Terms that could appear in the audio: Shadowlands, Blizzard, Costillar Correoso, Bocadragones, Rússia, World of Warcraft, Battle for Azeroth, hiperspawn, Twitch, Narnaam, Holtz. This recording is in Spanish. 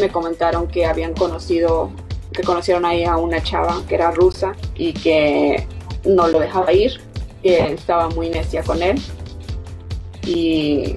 me comentaron que habían conocido, que conocieron ahí a una chava que era rusa y que no lo dejaba ir, que estaba muy necia con él. Y